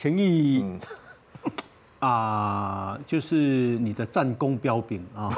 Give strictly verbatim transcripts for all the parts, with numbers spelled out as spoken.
陈毅啊，就是你的战功彪炳啊，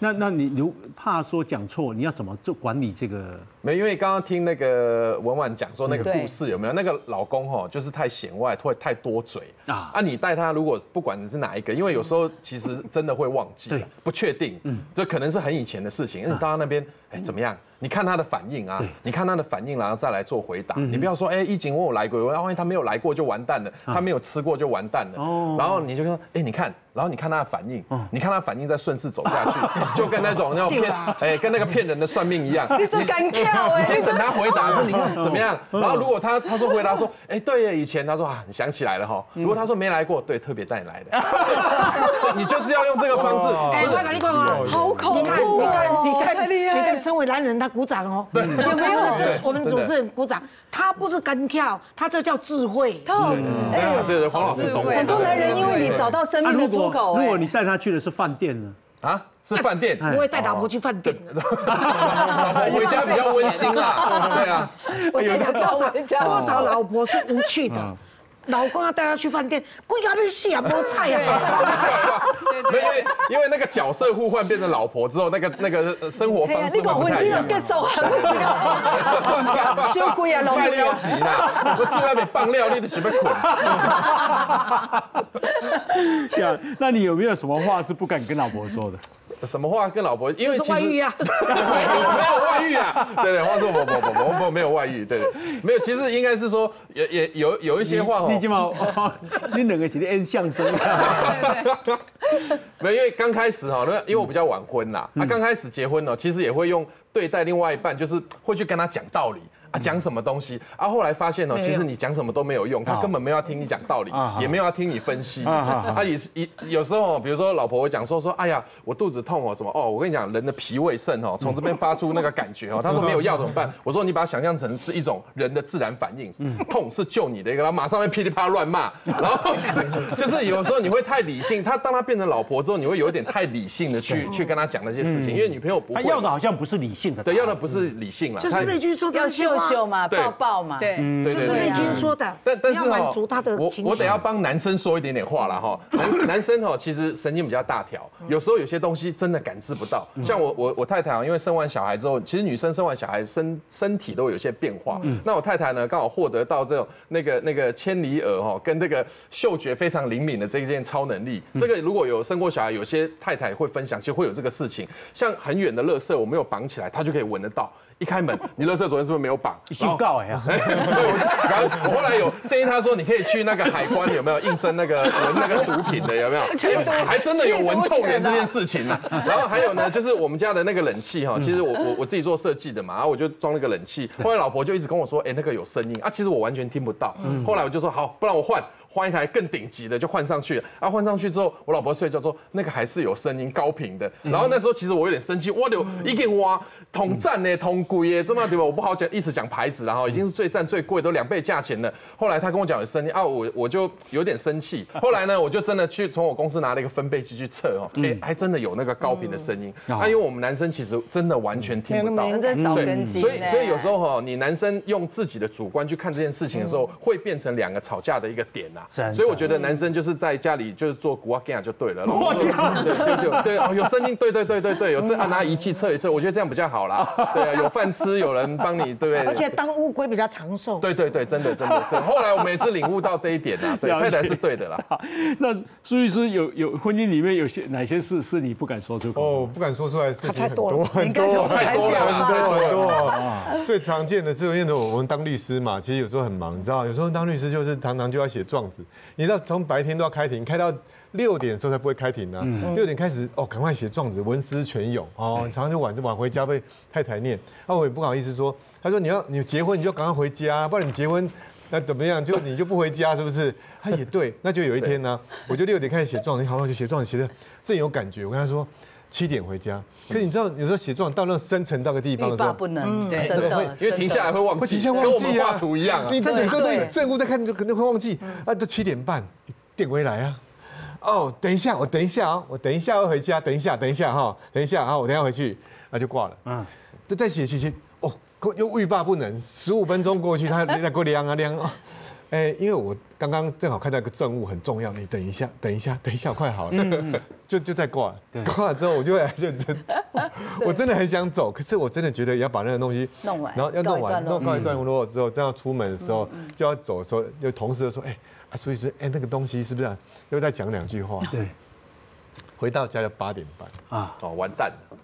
那那你如怕说讲错，你要怎么做管理这个？没，因为刚刚听那个文婉讲说那个故事有没有？那个老公哦，就是太显外，太太多嘴啊。啊，你带他如果不管你是哪一个，因为有时候其实真的会忘记，不确定，嗯，这可能是很以前的事情。你到他那边，哎，怎么样？ 你看他的反应啊，你看他的反应，然后再来做回答。你不要说，哎，一景问我来过，万一他没有来过就完蛋了，他没有吃过就完蛋了。然后你就说，哎，你看，然后你看他的反应，你看他反应再顺势走下去，就跟那种那种骗，哎，跟那个骗人的算命一样。你真敢跳哎！先等他回答说，你看怎么样？然后如果他他说回答说，哎，对耶，以前他说啊，你想起来了哈。如果他说没来过，对，特别带你来的。你就是要用这个方式。哎，我跟你讲啊，好恐怖哦！你看，你看，你看，身为男人他。 鼓掌哦，对，有没有？这我们主持人鼓掌，他不是干跳，他这叫智慧。对对对，黄老师懂。很多男人因为你找到生命的出口。如果你带他去的是饭店呢？啊，是饭店，不会带老婆去饭店。老婆回家比较温馨啦。对啊，我跟你讲，多少老婆是无趣的。 老公要带他去饭店，贵咖啡戏啊，菠菜啊。没有，因为那个角色互换变成老婆之后，那个那个生活方式不太一样。你讲文青了更瘦啊，修贵啊，老板。卖料级啦，我住那边放料，你都随便捆。对啊，那你有没有什么话是不敢跟老婆说的？ 什么话跟老婆？因为其实外遇啊，没有外遇啊，对对，话说我我我我没有外遇，对，没有，其实应该是说也也有有一些话哦，你起码你两个是演相声，没有，因为刚开始哈，那因为我比较晚婚啦，啊，刚开始结婚呢，其实也会用对待另外一半，就是会去跟他讲道理。 啊，讲什么东西啊？后来发现哦，其实你讲什么都没有用，他根本没有要听你讲道理，也没有要听你分析。啊，也是有时候，比如说老婆会讲说说，哎呀，我肚子痛哦，什么哦，我跟你讲，人的脾胃肾哦，从这边发出那个感觉哦。他说没有药怎么办？我说你把它想象成是一种人的自然反应，痛是救你的一个，然后马上会噼里啪啦乱骂。然后就是有时候你会太理性，他当他变成老婆之后，你会有一点太理性的去去跟他讲那些事情，因为女朋友不会。他要的好像不是理性的，对，要的不是理性了，就是那句说要秀。 秀嘛，抱抱嘛，对，就是瑞君说的。但但是哦，我我得要帮男生说一点点话啦哈。男男生哦，其实神经比较大条，有时候有些东西真的感知不到。像我我我太太啊，因为生完小孩之后，其实女生生完小孩身身体都有些变化。那我太太呢，刚好获得到这种那个那个千里耳哈，跟这个嗅觉非常灵敏的这一件超能力。这个如果有生过小孩，有些太太会分享，就会有这个事情。像很远的垃圾，我没有绑起来，她就可以闻得到。 一开门，你垃圾昨天是不是没有绑？修告哎呀！对，然后我后来有建议他说，你可以去那个海关有没有应征那个闻那个毒品的有没有？还真的有闻臭源这件事情呢。然后还有呢，就是我们家的那个冷气哈，其实我我我自己做设计的嘛，然后我就装了个冷气。后来老婆就一直跟我说，哎，那个有声音啊，其实我完全听不到。后来我就说好，不然我换。 换一台更顶级的就换上去了啊！换上去之后，我老婆睡觉说那个还是有声音高频的。然后那时候其实我有点生气，我有一个哇，同赞呢，同贵耶，这么对吧？我不好讲，一直讲牌子，然后已经是最赞最贵，都两倍价钱了。后来他跟我讲有声音啊，我我就有点生气。后来呢，我就真的去从我公司拿了一个分贝机去测哦，哎，还真的有那个高频的声音。啊，因为我们男生其实真的完全听不到，对，所以所以有时候哈，你男生用自己的主观去看这件事情的时候，会变成两个吵架的一个点呐。 所以我觉得男生就是在家里就是做古阿吉亚就对了，对对对哦，有声音，对对对对对，有这啊拿仪器测一测，我觉得这样比较好啦，对啊，有饭吃，有人帮你，对不对？而且当乌龟比较长寿。对对对，真的真的。对，后来我们也是领悟到这一点啦，对，太太是对的啦。那苏律师有有婚姻里面有些哪些事是你不敢说出口？哦，不敢说出来的事情很多很多太多很多。最常见的是因为我们当律师嘛，其实有时候很忙，你知道，有时候当律师就是常常就要写状。 你知道从白天都要开庭，开到六点的时候才不会开庭啊。六点开始哦，赶快写状子，文思泉涌哦。常常就晚晚回家被太太念，那我也不好意思说。他说你要你结婚你就赶快回家，不然你结婚那怎么样？就你就不回家是不是？他也对，那就有一天呢、啊，我就六点开始写状子，好好就写状子，写的正有感觉。我跟他说，七点回家。可是你知道，有时候写作到那深层到个地方的时候，不能，对，真的，因为停下来会忘记，停下来忘记啊，跟我们画图一样啊。你在整个对正物在看，就可能会忘记啊。都七点半，点回来啊。哦，等一下，我等一下啊，我等一下要回家，等一下，等一下哈，等一下啊，我等一下回去，那就挂了。嗯，都在写写写，哦，又欲罢不能。十五分钟过去，他在给我量啊量啊。 哎，因为我刚刚正好看到一个政务很重要，你等一下，等一下，等一下，快好了，就就再挂了。挂了之后，我就会来认真。我真的很想走，可是我真的觉得也要把那个东西弄完，然后要弄完，弄告一段落之后，这样出门的时候就要走的时候，有同事就说：“哎，所以说，哎，那个东西是不是又再讲两句话？”对。回到家就八点半啊，哦，完蛋了。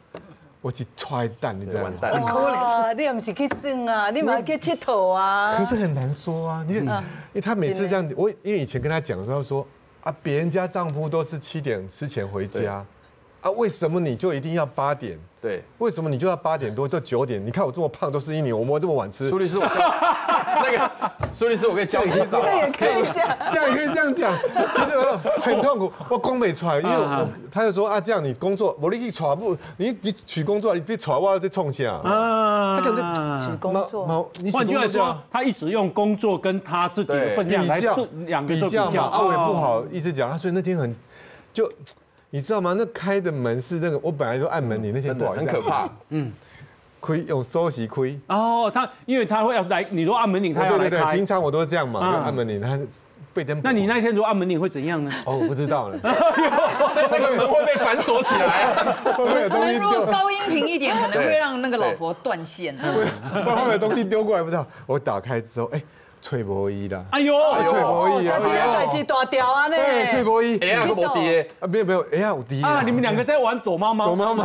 我去踹蛋，你知道吗？哇，你也不是去耍啊，你嘛去佚佗啊。可是很难说啊，因为因为他每次这样，我因为以前跟他讲的时候说啊，别人家丈夫都是七点之前回家，啊，为什么你就一定要八点？对，为什么你就要八点多到九点？你看我这么胖，都是因你，我们这么晚吃。苏律师，我那个苏律师，我跟你讲，这个也可以讲，这样也可以这样讲。其实很痛苦，我工没出来，因为我他就说啊，这样你工作，我你去耍不，你你取工作，你别耍我再冲下。啊，他讲这取工作，换句话说，他一直用工作跟他自己的分量来两个比较嘛。啊，我也不好意思讲，所以那天很就。 你知道吗？那开的门是那个，我本来就按门铃，那天不好意思，很可怕。嗯，亏用收息亏。哦，他因为他会要来，你如果按门铃，他要来开。平常我都是这样嘛，按门铃，他被灯。那你那天如果按门铃会怎样呢？哦，我不知道了。那个门会被反锁起来。如果高音频一点，可能会让那个老婆断线。不然会有东西丢过来，不知道。我打开之后，哎。 翠博伊啦！哎呦，翠博伊啊！今天代志大条啊呢！对，翠博伊，哎呀，无敌啊！没有没有，哎呀，有敌啊！你们两个在玩躲猫猫。躲猫猫。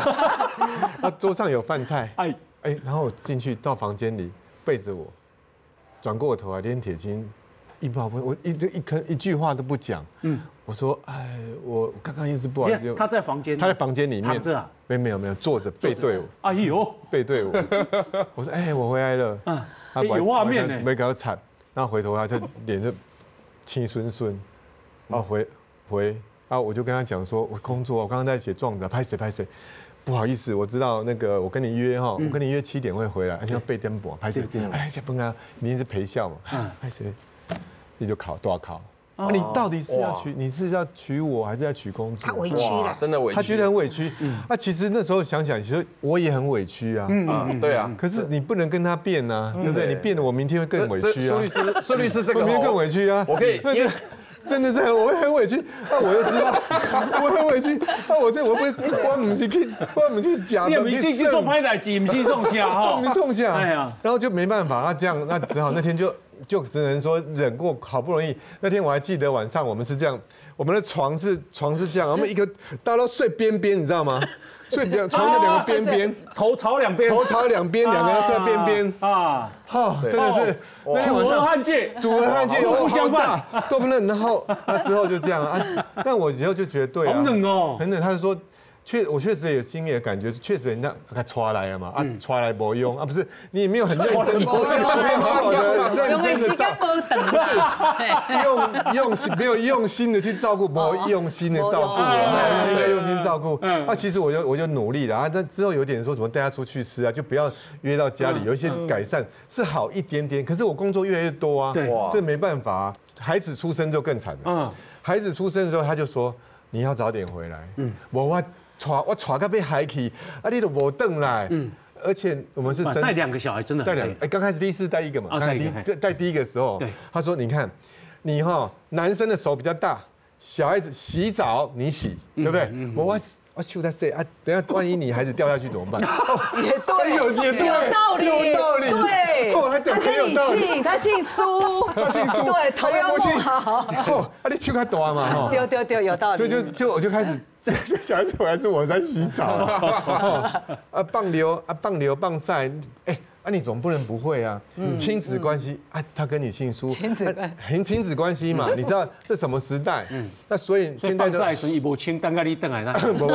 啊，桌上有饭菜。哎哎，然后进去到房间里，背着我，转过头来，连铁青一毛不，我一一坑一句话都不讲。嗯。我说，哎，我刚刚又是不好意思。他在房间。他在房间里面躺着啊？没没有没有，坐着背对我。哎呦，背对我。我说，哎，我回来了。嗯。有画面呢。没搞惨。 然后回头啊，他脸就青孙孙，啊回回啊，我就跟他讲说，我工作，我刚刚在写状子，拍谁拍谁，不好意思，我知道那个我跟你约哈，我跟你约七点会回来，而且要背颠簸，拍谁，哎，下班啊，明天是陪笑嘛，拍谁，你就考多少考，你到底是要娶，你是要娶我还是要娶公主？他委屈了，真的委屈，他觉得很委屈。那其实那时候想想，其实我也很委屈啊，嗯，对啊，可是你不能跟他辩啊，对不对？你辩了，我明天会更委屈啊。苏律师，苏律师这个明天更委屈啊。我可以，真的是我会很委屈，那我就知道，我很委屈，那我这我不我不是去我不是假的，你去做拍代志，不是送下哈，你送下，哎呀，然后就没办法，那这样那只好那天就。 就只能说忍过，好不容易。那天我还记得晚上我们是这样，我们的床是床是这样，我们一个大家都睡边边，你知道吗？睡边床的两个边边，头朝两边，头朝两边，两个人在边边啊，哈，真的是楚河汉界，楚河汉界，互相大，都不冷。然后那之后就这样啊，但我以后就觉得对啊，很冷哦，很冷。他就说。 确，我确实有心里的感觉，确实人家他抓来了嘛，啊，抓来没用啊，不是你也没有很认真，没有好好的认真的照顾，用用没有用心的去照顾，没有用心的照顾，应该用心照顾。啊，其实我就我就努力了啊，但之后有点说怎么带他出去吃啊，就不要约到家里，有一些改善是好一点点，可是我工作越来越多啊，这没办法啊。孩子出生就更惨了，孩子出生的时候他就说你要早点回来，嗯，我我。 耍我耍个被海去，啊，你都无等来，嗯，而且我们是带两个小孩，真的带两，哎，刚开始第一次带一个嘛，带第带第一个的时候，他说你看，你哈男生的手比较大，小孩子洗澡你洗，对不对？我我我秀在谁啊？等下万一你孩子掉下去怎么办？也对，有也对，有道理，有道理，对，哦，他讲很有道理，他姓苏，他姓苏，对，头要不好，哦，啊，你手较大嘛，哈，对对对，有道理，所以就就我就开始。 这小孩子回来是我在洗澡啊，啊棒流啊棒流棒晒，哎，啊，你总不能不会啊。嗯、亲子关系、嗯、啊，他跟你姓苏，亲子关很亲子关系嘛，嗯、你知道这什么时代？嗯，那所以现在的再存一波清，但该你等来那。不不不，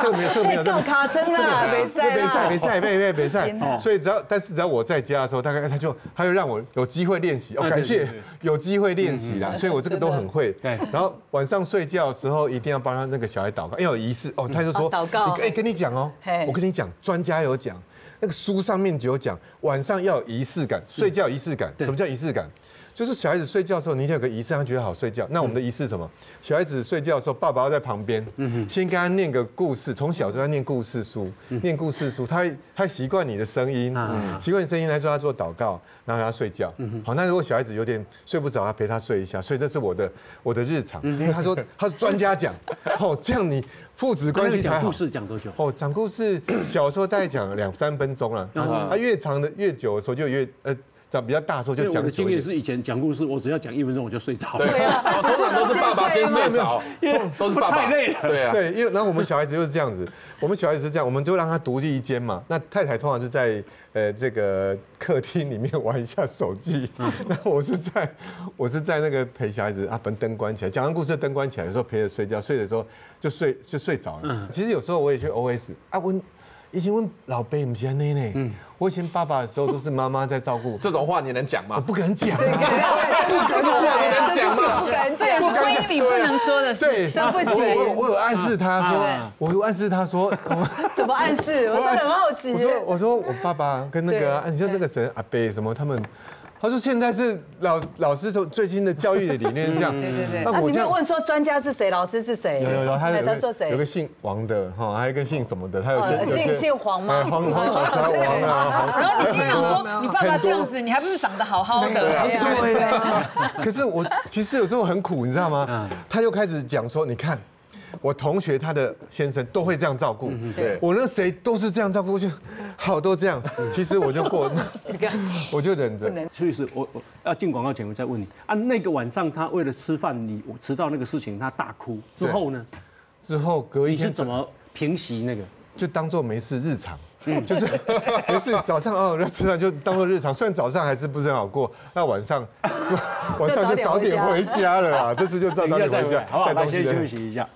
这个没有这个没有这个卡针啦，没赛没赛没赛没赛没赛。所以只要但是只要我在家的时候，大概他就他就让我有机会练习。哦，感谢有机会练习啦，所以我这个都很会。对，然后晚上睡觉的时候一定要帮他那个小孩祷告，要有仪式哦。他就说祷告，哎，跟你讲哦，我跟你讲，专家有讲。 那个书上面就有讲，晚上要有仪式感，睡觉仪式感。什么叫仪式感？就是小孩子睡觉的时候，你一定要有个仪式，让他觉得好睡觉。那我们的仪式是什么？小孩子睡觉的时候，爸爸要在旁边，先跟他念个故事，从小就要念故事书，念故事书，他他习惯你的声音，习惯你声音来说他做祷告，然后让他睡觉。好，那如果小孩子有点睡不着，他陪他睡一下。所以这是我的我的日常，因为他说他是专家讲，哦，这样你。 父子关系才好。讲故事讲多久？哦，讲故事小时候大概讲两三分钟了，啊，越长的越久的时候就越呃，长比较大的时候就讲。我的经验是以前讲故事，我只要讲一分钟我就睡着。对啊，通常都是爸爸先睡着，因为都是爸爸太累了。对啊，对，因为然后我们小孩子就是这样子，我们小孩子是这样，我们就让他独立一间嘛。那太太通常是在呃这个客厅里面玩一下手机，然后我是在我是在那个陪小孩子啊，把灯关起来，讲完故事灯关起来，有时候陪着睡觉，睡的时候。 就睡就睡着了。其实有时候我也去 O S 啊，我以前问老伯不是安尼呢。我以前爸爸的时候都是妈妈在照顾。这种话你能讲吗？我不敢讲，不敢讲，不敢讲，不敢讲，你不能说的事情不行。我我有暗示他说，我有暗示他说，怎么暗示？我真的很好奇。我说我说我爸爸跟那个你说那个谁阿伯什么他们。 他说：“现在是老老师从最新的教育的理念是这样。”对对对。那我这样问说专家是谁，老师是谁？有有有，他他说谁？有个姓王的哈，还有一个姓什么的，他有些姓姓黄吗？黄黄黄王啊。然后你心想说，你爸爸这样子，你还不是长得好好的？对呀。可是我其实有时候很苦，你知道吗？他就开始讲说，你看。 我同学他的先生都会这样照顾，我那谁都是这样照顾，就好都这样。其实我就过，我就忍着。所以是我我要进广告前我再问你啊，那个晚上他为了吃饭你我迟到那个事情他大哭之后呢？之后隔一天你是怎么平息那个？就当做没事日常。 嗯，就是没事，早上哦，吃饭就当做日常。虽然早上还是不是很好过，那晚上晚上就早点回家了啦。这次就早点回家，好不好？先休息一下。